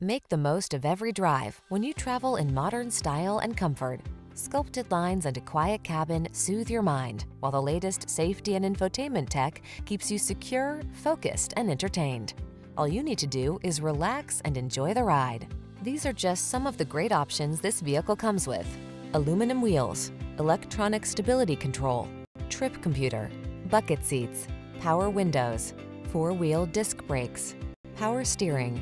Make the most of every drive when you travel in modern style and comfort. Sculpted lines and a quiet cabin soothe your mind, while the latest safety and infotainment tech keeps you secure, focused, and entertained. All you need to do is relax and enjoy the ride. These are just some of the great options this vehicle comes with: aluminum wheels, electronic stability control, trip computer, bucket seats, power windows, four-wheel disc brakes, power steering.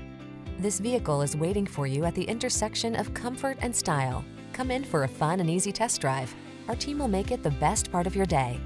This vehicle is waiting for you at the intersection of comfort and style. Come in for a fun and easy test drive. Our team will make it the best part of your day.